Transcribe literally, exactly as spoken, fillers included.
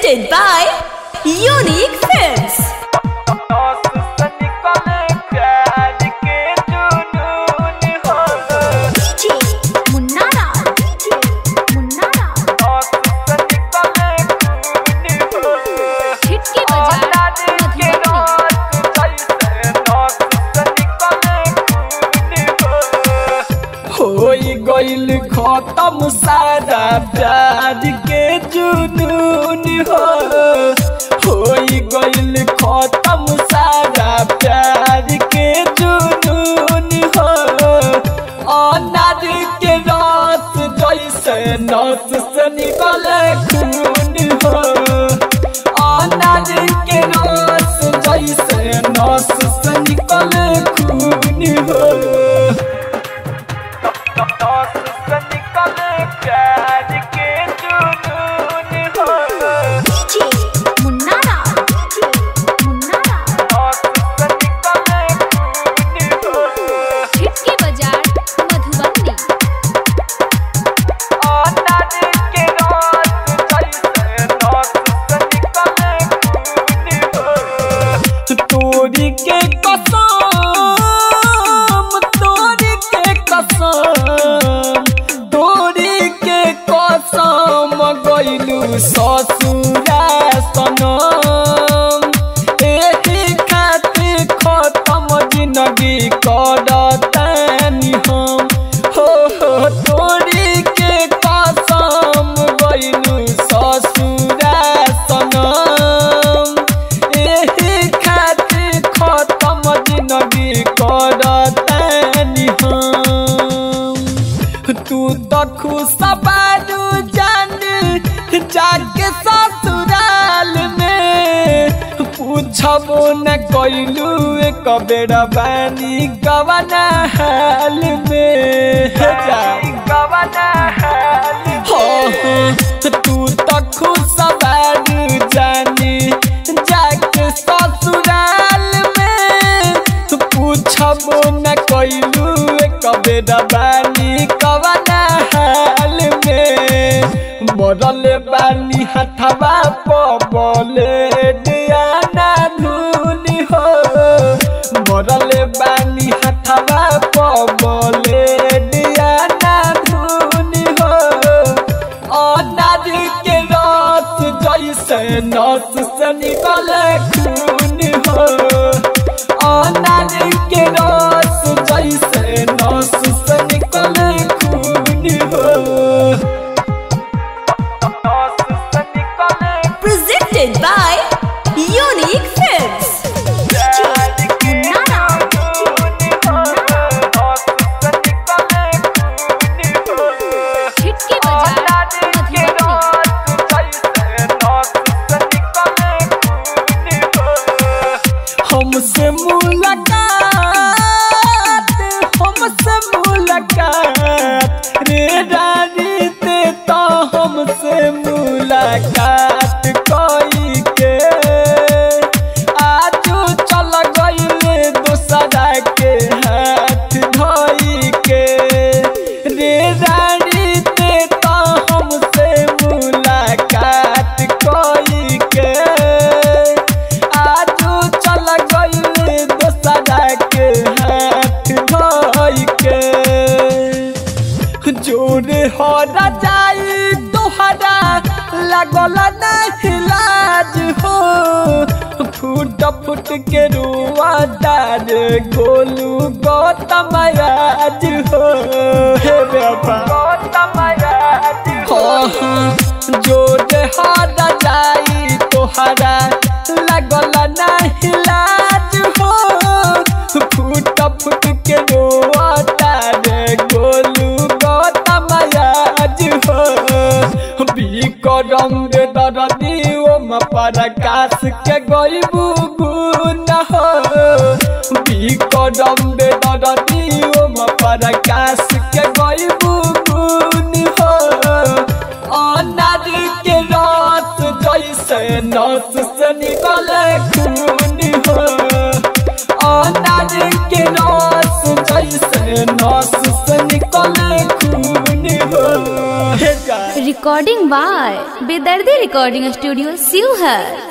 presented by Unique Films. गइल खत्म सारा प्यार के जुनून हो होई गइल खत्म सारा प्यार के जुनून हो अनार के रात जैसे नस से निकले खून हो अनार के रात जैसे नस से निकले खून हो ससुरा सनम एही खातिर खत्म जिंदगी करतानी हम हो हो तोरी के कसम गइलू ससुरा सनम एही खातिर खत्म जिंदगी करतानी हम तू तो खुश बारू जान जाके ससुराल में पूछबो न कइलू एक बेड़ा बानी गवाना हाल में गवाना हाल में तू तो खुश बारू जानी जाके ससुराल में पूछबो न कइलू एक बेड़ा बानी गवाना हाल में मरले बानी हथवा पबले डियाना धुन हो मरले बानी हथवा पबले डियाना धुन हो अनार के रस जैसे नस से निकले खून हो अनार के रस जैसे नस से निकले खून हो by Unique Films. हमसे मुलाकात हमसे मुलाकात रे रानी ते तो हमसे मुलाकात जोरे हो जाई दोहरा लागल नहीं लाज हो फूट फूट के रुआ डाल गोलू गौतम आज हो जोरे हो जाई दोहरा लागल नहीं लाज हो फूट फूट के रुआ डाल गोलू रंग दरदियों में परकाश के गईबू गुण हो बीको रंग दरदियों में परकाश के गईबू गुण हो अनार के रस जैसे नस से निकले खून हो अनार के रस जैसे नस से निकले खून हो। recording by Bedardhi Recording Studio, Shivhar।